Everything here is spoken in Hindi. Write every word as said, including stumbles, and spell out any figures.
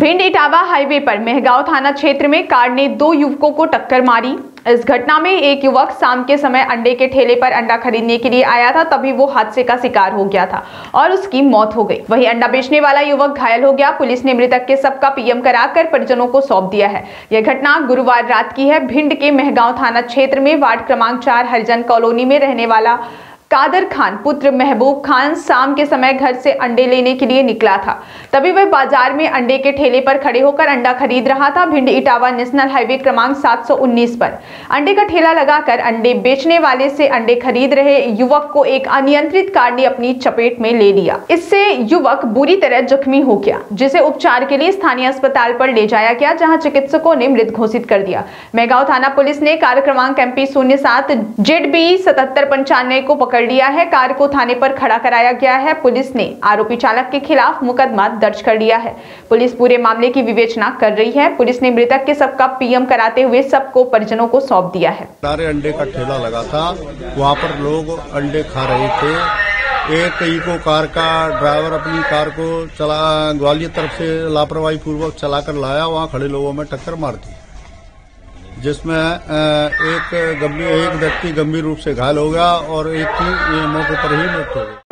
भिंड इटावा हाईवे पर महगांव थाना क्षेत्र में कार ने दो युवकों को टक्कर मारी। इस घटना में एक युवक शाम के समय अंडे के ठेले पर अंडा खरीदने के लिए आया था, तभी वो हादसे का शिकार हो गया था और उसकी मौत हो गई। वहीं अंडा बेचने वाला युवक घायल हो गया। पुलिस ने मृतक के शव का पीएम कराकर परिजनों को सौंप दिया है। यह घटना गुरुवार रात की है। भिंड के महगांव थाना क्षेत्र में वार्ड क्रमांक चार हरिजन कॉलोनी में रहने वाला कादर खान पुत्र महबूब खान शाम के समय घर से अंडे लेने के लिए निकला था, तभी वह बाजार में अंडे के ठेले पर खड़े होकर अंडा खरीद रहा था। भिंड इटावा नेशनल हाईवे क्रमांक सात सौ उन्नीस पर अंडे का ठेला लगाकर अंडे बेचने वाले से अंडे खरीद रहे युवक को एक अनियंत्रित कार ने अपनी चपेट में ले लिया। इससे युवक बुरी तरह जख्मी हो गया, जिसे उपचार के लिए स्थानीय अस्पताल पर ले जाया गया, जहाँ चिकित्सकों ने मृत घोषित कर दिया। महगांव थाना पुलिस ने कार क्रमांक एम पी शून्य सात जेड बी सतहत्तर पंचानवे को पकड़ लिया है। कार को थाने पर खड़ा कराया गया है। पुलिस ने आरोपी चालक के खिलाफ मुकदमा दर्ज कर लिया है। पुलिस पूरे मामले की विवेचना कर रही है। पुलिस ने मृतक के सबका पीएम कराते हुए सबको परिजनों को सौंप दिया है। सारे अंडे का ठेला लगा था, वहाँ पर लोग अंडे खा रहे थे। एक इको कार का ड्राइवर अपनी कार को चला ग्वालियर तरफ से लापरवाही पूर्वक चला कर लाया, वहाँ खड़े लोगों में टक्कर मार दी, जिसमें एक गंभीर एक व्यक्ति गंभीर रूप से घायल हो गया और एक की मौके पर ही मृत्यु हो गई।